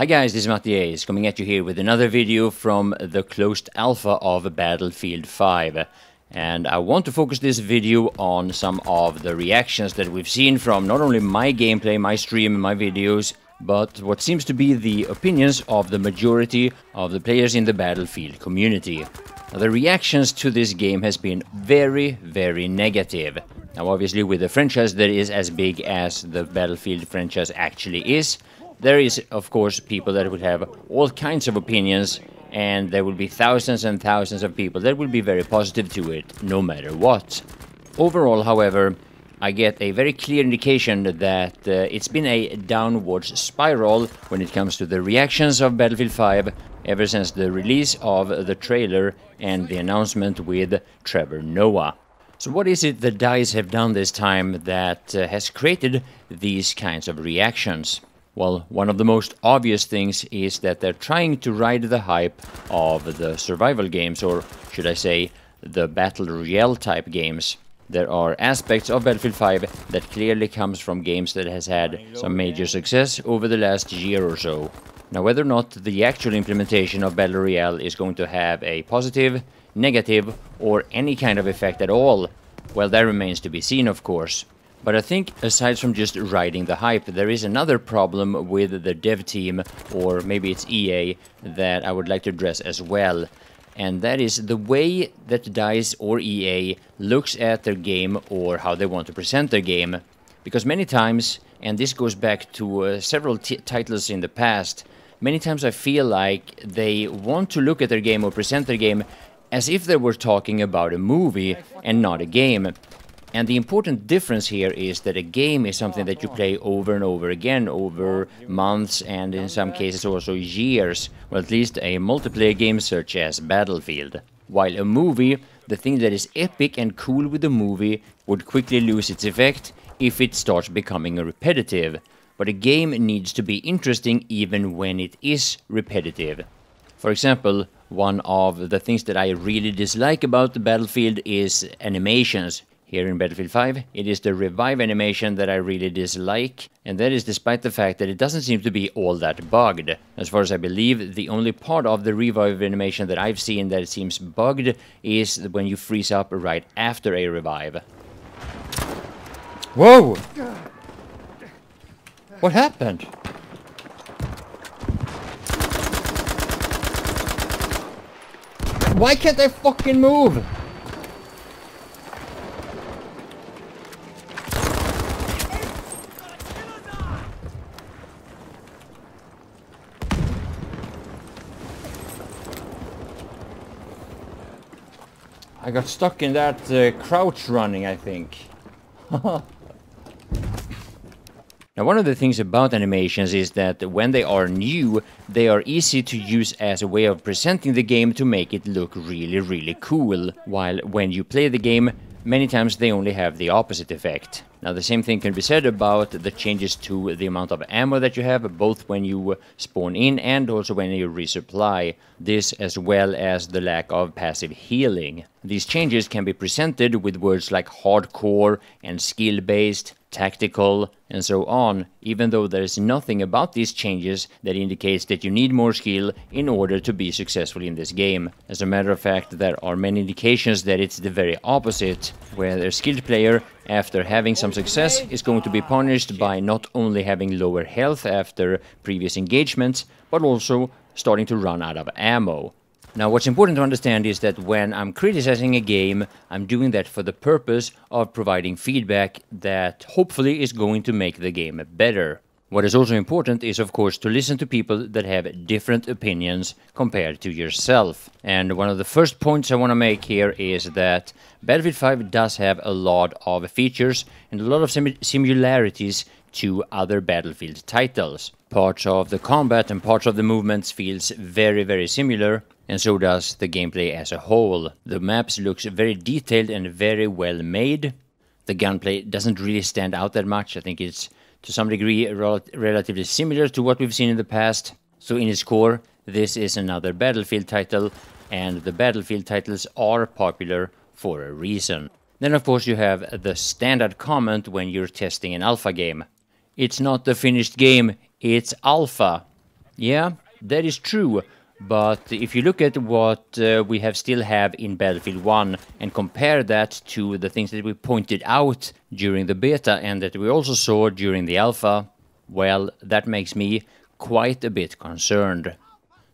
Hi guys, this is MattiAce coming at you here with another video from the closed alpha of Battlefield 5. And I want to focus this video on some of the reactions that we've seen from not only my gameplay, my stream, my videos, but what seems to be the opinions of the majority of the players in the Battlefield community. Now, the reactions to this game has been very, very negative. Now obviously with a franchise that is as big as the Battlefield franchise actually is, there is of course people that will have all kinds of opinions, and there will be thousands and thousands of people that will be very positive to it no matter what. Overall, however, I get a very clear indication that it's been a downwards spiral when it comes to the reactions of Battlefield 5 ever since the release of the trailer and the announcement with Trevor Noah. So what is it that DICE have done this time that has created these kinds of reactions? Well, one of the most obvious things is that they're trying to ride the hype of the survival games, or should I say, the Battle Royale type games. There are aspects of Battlefield 5 that clearly comes from games that has had some major success over the last year or so. Now, whether or not the actual implementation of Battle Royale is going to have a positive, negative, or any kind of effect at all, well, that remains to be seen, of course. But I think, aside from just riding the hype, there is another problem with the dev team, or maybe it's EA, that I would like to address as well. And that is the way that DICE or EA looks at their game or how they want to present their game. Because many times, and this goes back to several titles in the past, many times I feel like they want to look at their game or present their game as if they were talking about a movie and not a game. And the important difference here is that a game is something that you play over and over again, over months and in some cases also years, or at least a multiplayer game such as Battlefield. While a movie, the thing that is epic and cool with the movie would quickly lose its effect if it starts becoming repetitive. But a game needs to be interesting even when it is repetitive. For example, one of the things that I really dislike about the Battlefield is animations. Here in Battlefield 5, it is the revive animation that I really dislike, and that is despite the fact that it doesn't seem to be all that bugged. As far as I believe, the only part of the revive animation that I've seen that seems bugged is when you freeze up right after a revive. Whoa! What happened? Why can't I fucking move? I got stuck in that crouch running, I think. Now, one of the things about animations is that when they are new, they are easy to use as a way of presenting the game to make it look really, really cool. While when you play the game, many times they only have the opposite effect. Now, the same thing can be said about the changes to the amount of ammo that you have, both when you spawn in and also when you resupply. This as well as the lack of passive healing. These changes can be presented with words like hardcore and skill-based, tactical, and so on, even though there is nothing about these changes that indicates that you need more skill in order to be successful in this game. As a matter of fact, there are many indications that it's the very opposite, where a skilled player, after having some success, is going to be punished by not only having lower health after previous engagements, but also starting to run out of ammo. Now, what's important to understand is that when I'm criticizing a game, I'm doing that for the purpose of providing feedback that hopefully is going to make the game better. What is also important is, of course, to listen to people that have different opinions compared to yourself. And one of the first points I want to make here is that Battlefield 5 does have a lot of features and a lot of similarities to other Battlefield titles. Parts of the combat and parts of the movements feels very, very similar, and so does the gameplay as a whole. The maps looks very detailed and very well made. The gunplay doesn't really stand out that much. I think it's to some degree relatively similar to what we've seen in the past. So in its core, this is another Battlefield title, and the Battlefield titles are popular for a reason. Then of course you have the standard comment when you're testing an alpha game. It's not the finished game, it's alpha. Yeah, that is true. But if you look at what we still have in Battlefield 1 and compare that to the things that we pointed out during the beta and that we also saw during the alpha, well, that makes me quite a bit concerned.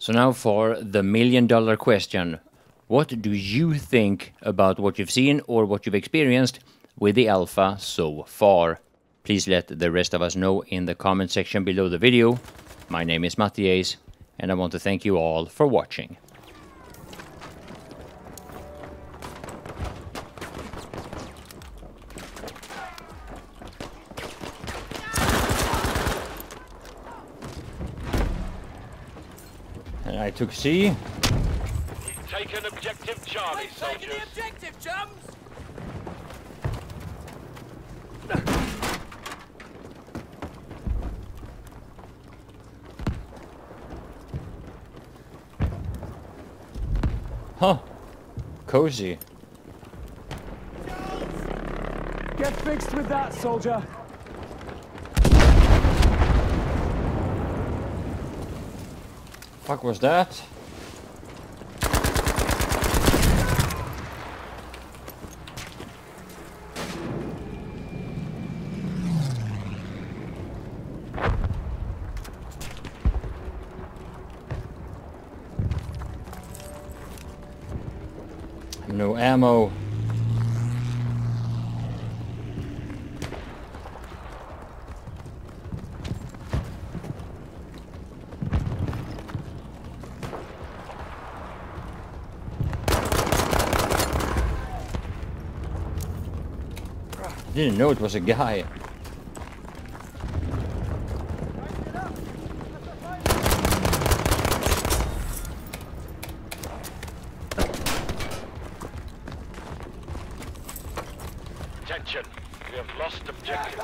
So now for the million-dollar question. What do you think about what you've seen or what you've experienced with the alpha so far? Please let the rest of us know in the comment section below the video. My name is MattiAce. And I want to thank you all for watching. And I took C. You've taken objective Charlie, soldiers. Taken the objective, chums! Huh. Cozy. Get fixed with that, soldier. Fuck was that? No ammo. Didn't know it was a guy. We have lost objective.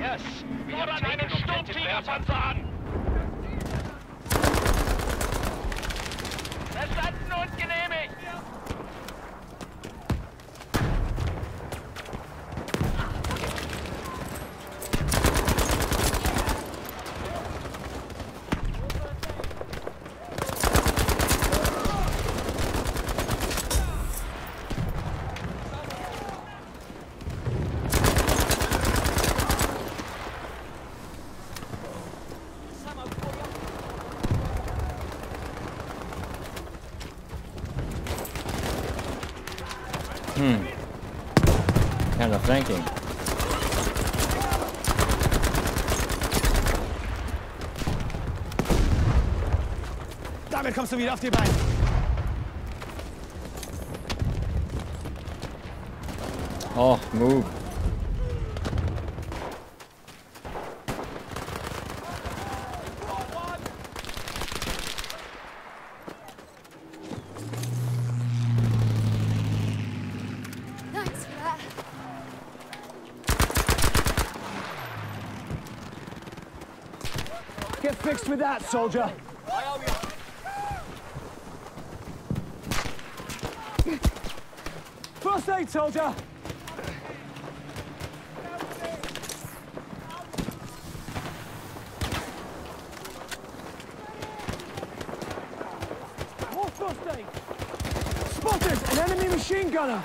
Yes, we have taken objective Bertrandt. Kind of flanking. Damit kommst du wieder auf die Beine. Oh, move. Get fixed with that, soldier. First aid, soldier. More first aid. Spotted an enemy machine gunner.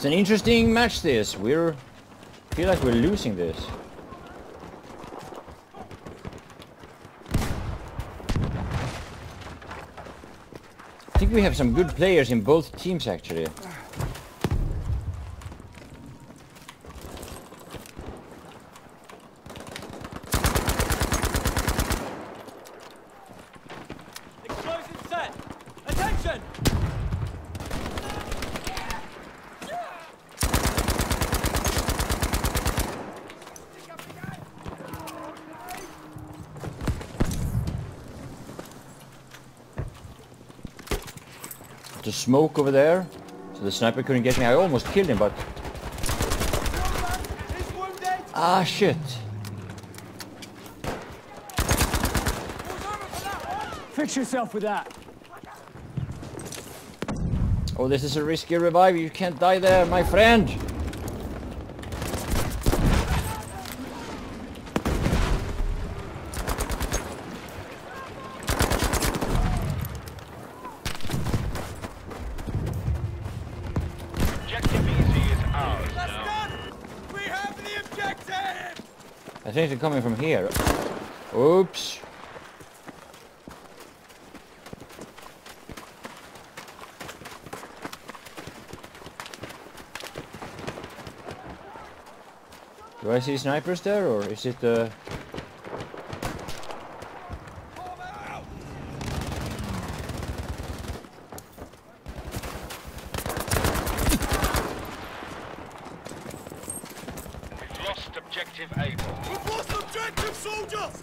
It's an interesting match this. We're feel like we're losing this. think we have some good players in both teams, actually. The smoke over there, so the sniper couldn't get me. I almost killed him, but ah shit. Fix yourself with that. Oh, this is a risky revive. You can't die there, my friend. I think they're coming from here. Oops. Do I see snipers there, or is it the... Objective able. We've lost objective, soldiers!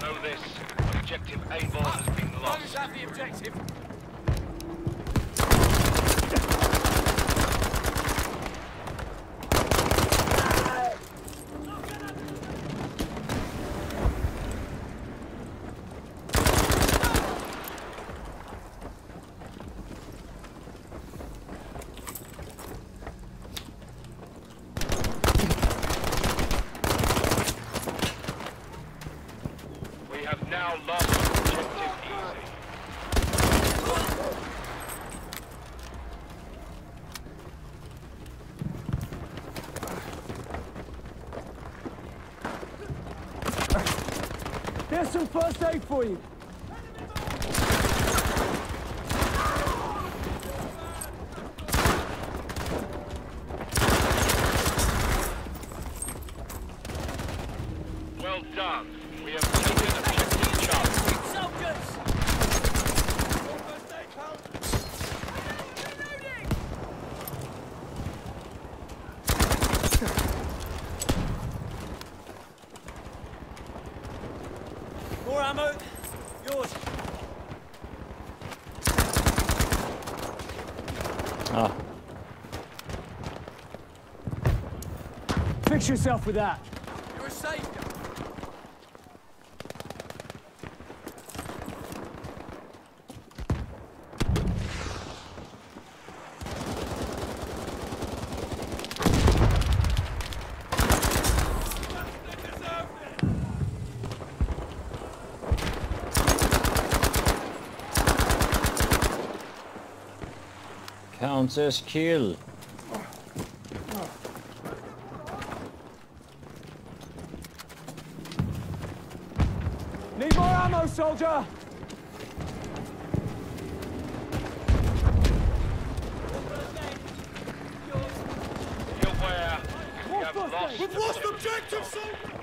Know this. Objective able has been lost. Who's at the objective? Now lost objective easy. There's some first aid for you. Well done. We have taken a more ammo, yours. Ah. Fix yourself with that. You're safe. Counts as kill. Need more ammo, soldier. You're where? We've lost objective, soldier.